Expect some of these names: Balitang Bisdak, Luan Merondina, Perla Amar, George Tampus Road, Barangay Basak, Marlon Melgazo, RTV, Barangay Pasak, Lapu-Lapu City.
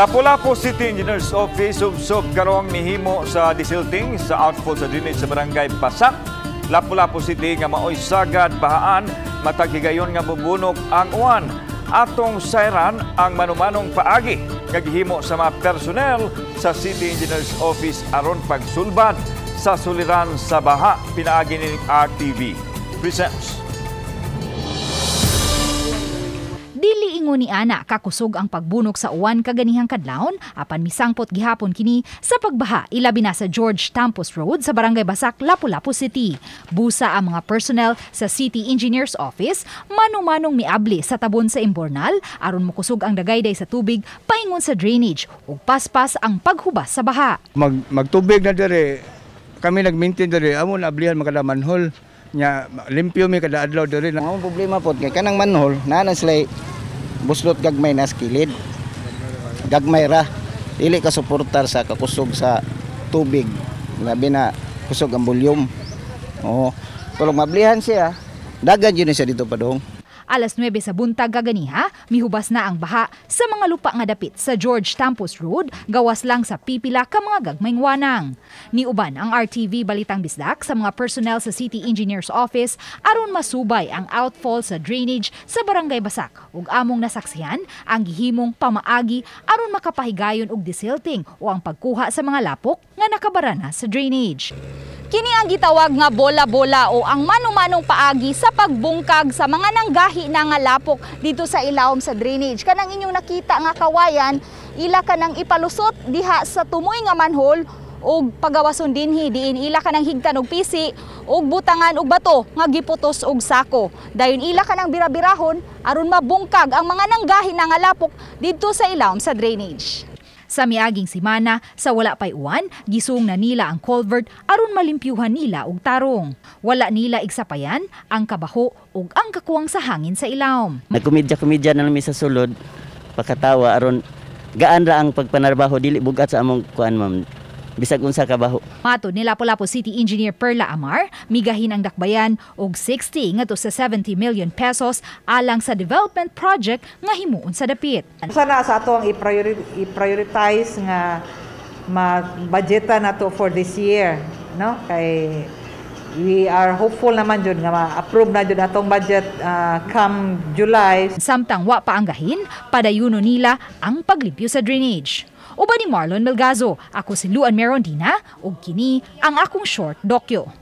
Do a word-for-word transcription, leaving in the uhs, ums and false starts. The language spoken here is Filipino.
Lapu-Lapu City Engineers Office subsob karong mihimo sa disilting sa outfall sa drainage sa Barangay Pasak. Lapu-Lapu City nga maoy sagad bahaan matag higayon nga bubunok ang uwan. Atong sayran ang manumanong paagi nga gihimo sa mga personnel sa City Engineers Office aron pagsulbad sa suliran sa baha. Pinaagi ni R T V presents. Ni ana kakusog ang pagbunok sa uwan kaganihang kadlawon apan misangpot gihapon kini sa pagbaha ilabi na sa George Tampus Road sa Barangay Basak, Lapu-Lapu City. Busa ang mga personnel sa City Engineers Office manumanong miabli sa tabon sa imbornal aron mokusog ang dagayday sa tubig paingon sa drainage ug paspas ang paghubas sa baha. Mag magtubig na dire kami nagmaintain dire amon ablihan makada manhole nya limpyo mi kada adlaw dire. Ang problema pod kay kanang manhole naana sila buslot gagmay nas kilid, gagmay ra, ili ka suportar sa kakusog sa tubig, labi na kusog ang volume. Oo, tulog mablihan siya, dagan yun siya dito pa dong. alas nuwebe sa buntag kaganiha, mihubas na ang baha sa mga lupa nga dapit sa George Tampus Road, gawas lang sa pipila ka mga gagmayng wanang. Niuban ang R T V Balitang Bisdak sa mga personnel sa City Engineers Office aron masubay ang outfall sa drainage sa Barangay Basak ug among nasaksihan ang gihimong pamaagi aron makapahigayon og desilting o ang pagkuha sa mga lapok nga nakabarana sa drainage. Kini ang gitawag nga bola-bola o ang manumanong paagi sa pagbungkag sa mga nanggahi na nga lapok dito sa ilawom sa drainage. Kanang inyong nakita nga kawayan, ila kanang ipalusot diha sa tumoy nga manhole o pagawason dinhi diin ila kanang higtan og pisi o butangan og bato nga giputos og sako. Dayon ila kanang birabirahon aron mabungkag ang mga nanggahi na nga lapok dito sa ilawom sa drainage. Sa miaging simana, sa wala pay uwan, gisung na nila ang culvert aron malimpyuhan nila og tarong. Wala nila igsapayan ang kabaho ug ang kakuwang sa hangin sa ilawom. Nagkomedya-komedya na namin sa sulod, pakatawa aron gaan ra ang pagpanarbaho dili bugat sa among kuan ma'am. Bisag unsa kabaho. Matod ni Lapu-Lapu City Engineer Perla Amar, migahin ang dakbayan og sixty ngadto sa seventy million pesos alang sa development project nga himuon sa dapit. Sana sa ato ang i-prioritize nga ma-budgetan nato for this year, no? Kay we are hopeful naman jud nga ma-approve na jud atong budget uh, come July. Samtang wa pa ang gahin, padayuno nila ang paglimpyo sa drainage. Uban ni Marlon Melgazo, ako si Luan Merondina, ug kini ang akong short dokyo.